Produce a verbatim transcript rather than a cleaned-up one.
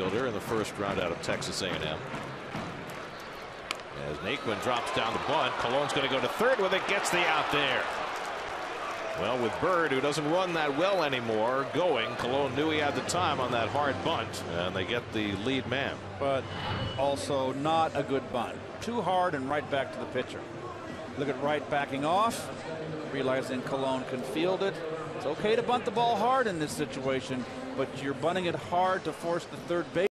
infielder in the first round out of Texas A and M. As Naquin drops down the bunt, Cologne's going to go to third with it, gets the out there. Well, with Bird, who doesn't run that well anymore, going, Cologne knew he had the time on that hard bunt, and they get the lead man. But also not a good bunt. Too hard and right back to the pitcher. Look at Wright backing off, realizing Cologne can field it. It's okay to bunt the ball hard in this situation, but you're bunting it hard to force the third base.